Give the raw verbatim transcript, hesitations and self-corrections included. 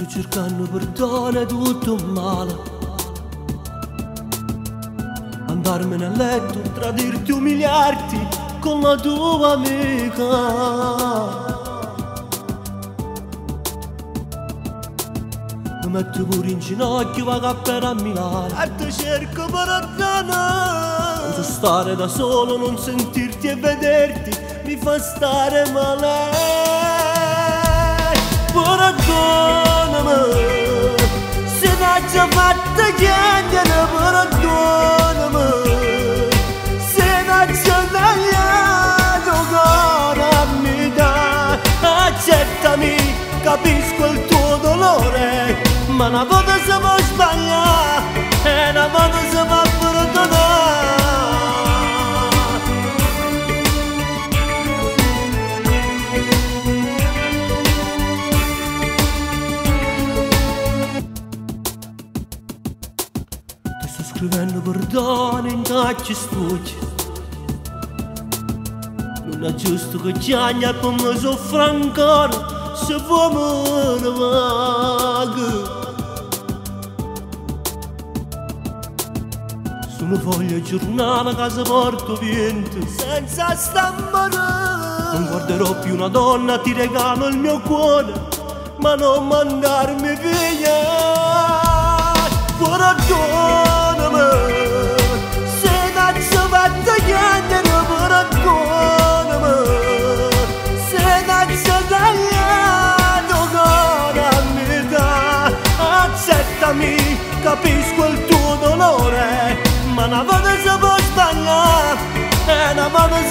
Sto cercando perdono, tutto male. Andarmene a letto, tradirti, umiliarti con la tua amica. Mi metto pure in ginocchio, vado per a Milano e ti cerco perdono. Non so stare da solo, non sentirti e vederti mi fa stare male. Perdonami, se non ci ho fatto niente, perdonami, se non ci ho tagliato ancora mi dà. Accettami, capisco il tuo dolore, ma una volta si può sbagliare e una volta si può perdonare. Scrivendo perdono in tacci stucci, non è giusto che giagna come soffra ancora se vuoi me vaga. Su una foglia giornale che si porto vento senza stammare. Non guarderò più una donna, ti regalo il mio cuore, ma non mandarmi via. Perdonami, capisco il tuo dolore, ma una volta si può sbagliare e una volta si può sbagliare.